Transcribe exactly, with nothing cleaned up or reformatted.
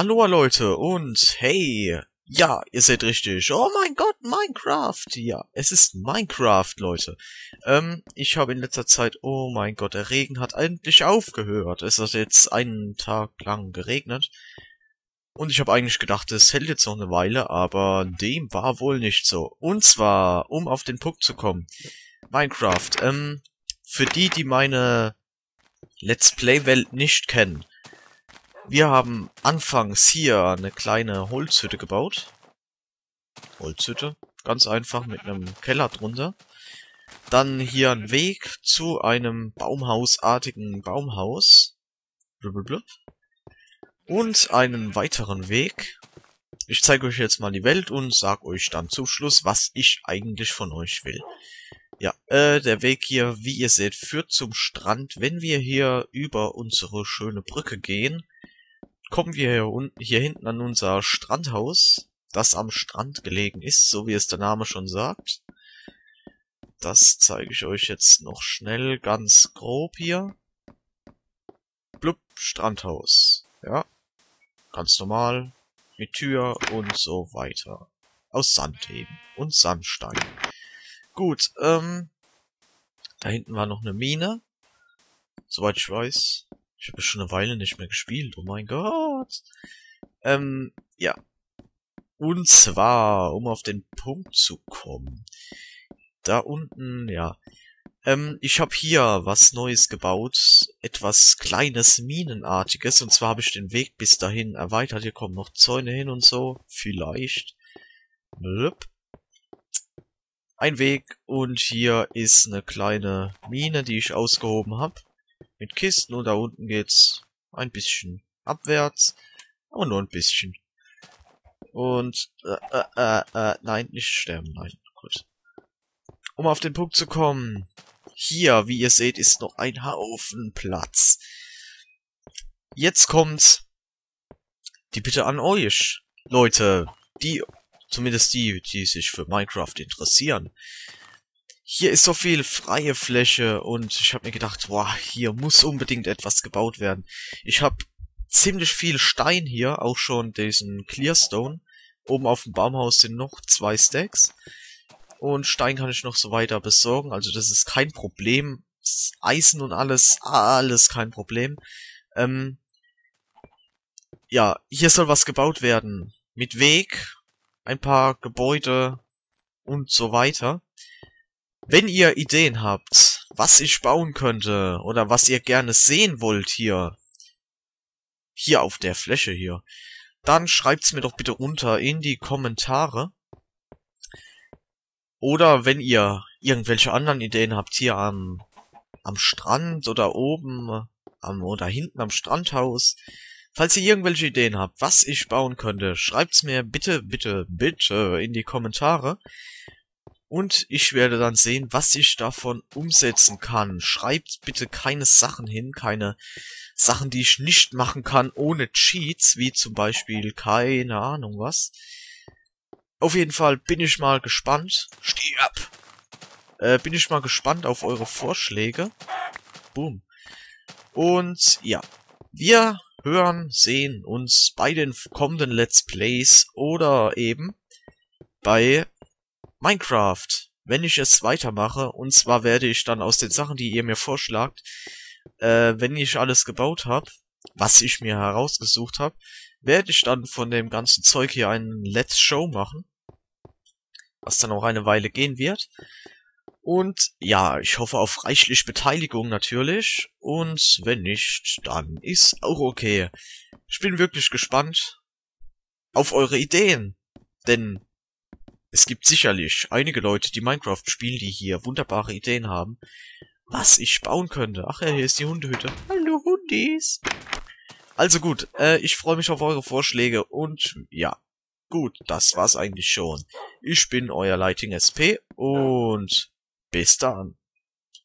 Aloha Leute und hey, ja, ihr seid richtig. Oh mein Gott, Minecraft. Ja, es ist Minecraft, Leute. Ähm, ich habe in letzter Zeit, oh mein Gott, der Regen hat endlich aufgehört. Es hat jetzt einen Tag lang geregnet. Und ich habe eigentlich gedacht, es hält jetzt noch eine Weile, aber dem war wohl nicht so. Und zwar, um auf den Punkt zu kommen, Minecraft. Ähm, für die, die meine Let's Play-Welt nicht kennen. Wir haben anfangs hier eine kleine Holzhütte gebaut. Holzhütte, ganz einfach mit einem Keller drunter. Dann hier ein Weg zu einem baumhausartigen Baumhaus. Blablabla. Und einen weiteren Weg. Ich zeige euch jetzt mal die Welt und sage euch dann zum Schluss, was ich eigentlich von euch will. Ja, äh, der Weg hier, wie ihr seht, führt zum Strand. Wenn wir hier über unsere schöne Brücke gehen, kommen wir hier, un hier hinten an unser Strandhaus, das am Strand gelegen ist, so wie es der Name schon sagt. Das zeige ich euch jetzt noch schnell, ganz grob hier. Blub, Strandhaus. Ja, ganz normal, mit Tür und so weiter. Aus Sand eben und Sandstein. Gut, ähm, da hinten war noch eine Mine, soweit ich weiß. Ich habe schon eine Weile nicht mehr gespielt, oh mein Gott. Ähm, ja. Und zwar, um auf den Punkt zu kommen. Da unten, ja. Ähm, ich habe hier was Neues gebaut. Etwas Kleines, Minenartiges. Und zwar habe ich den Weg bis dahin erweitert. Hier kommen noch Zäune hin und so. Vielleicht. Blöp. Ein Weg. Und hier ist eine kleine Mine, die ich ausgehoben habe. Mit Kisten und da unten geht's ein bisschen abwärts. Aber nur ein bisschen. Und, äh, äh, äh, nein, nicht sterben, nein, gut. Um auf den Punkt zu kommen. Hier, wie ihr seht, ist noch ein Haufen Platz. Jetzt kommt die Bitte an euch, Leute, die, zumindest die, die sich für Minecraft interessieren. Hier ist so viel freie Fläche und ich habe mir gedacht, boah, hier muss unbedingt etwas gebaut werden. Ich habe ziemlich viel Stein hier, auch schon diesen Clearstone. Oben auf dem Baumhaus sind noch zwei Stacks. Und Stein kann ich noch so weiter besorgen, also das ist kein Problem. Eisen und alles, alles kein Problem. Ähm, ja, hier soll was gebaut werden. Mit Weg, ein paar Gebäude und so weiter. Wenn ihr Ideen habt, was ich bauen könnte oder was ihr gerne sehen wollt hier, hier auf der Fläche hier, dann schreibt's mir doch bitte runter in die Kommentare. Oder wenn ihr irgendwelche anderen Ideen habt hier am, am Strand oder oben am, oder hinten am Strandhaus, falls ihr irgendwelche Ideen habt, was ich bauen könnte, schreibt's mir bitte, bitte, bitte in die Kommentare. Und ich werde dann sehen, was ich davon umsetzen kann. Schreibt bitte keine Sachen hin, keine Sachen, die ich nicht machen kann ohne Cheats, wie zum Beispiel keine Ahnung was. Auf jeden Fall bin ich mal gespannt. Stirb! Äh, bin ich mal gespannt auf eure Vorschläge. Boom. Und ja, wir hören, sehen uns bei den kommenden Let's Plays oder eben bei Minecraft, wenn ich es weitermache, und zwar werde ich dann aus den Sachen, die ihr mir vorschlagt, äh, wenn ich alles gebaut habe, was ich mir herausgesucht habe, werde ich dann von dem ganzen Zeug hier einen Let's Show machen, was dann auch eine Weile gehen wird. Und ja, ich hoffe auf reichlich Beteiligung natürlich, und wenn nicht, dann ist auch okay. Ich bin wirklich gespannt auf eure Ideen, denn es gibt sicherlich einige Leute, die Minecraft spielen, die hier wunderbare Ideen haben, was ich bauen könnte. Ach ja, hier ist die Hundehütte. Hallo Hundis! Also gut, äh, ich freue mich auf eure Vorschläge und ja, gut, das war's eigentlich schon. Ich bin euer LightingSP und bis dann.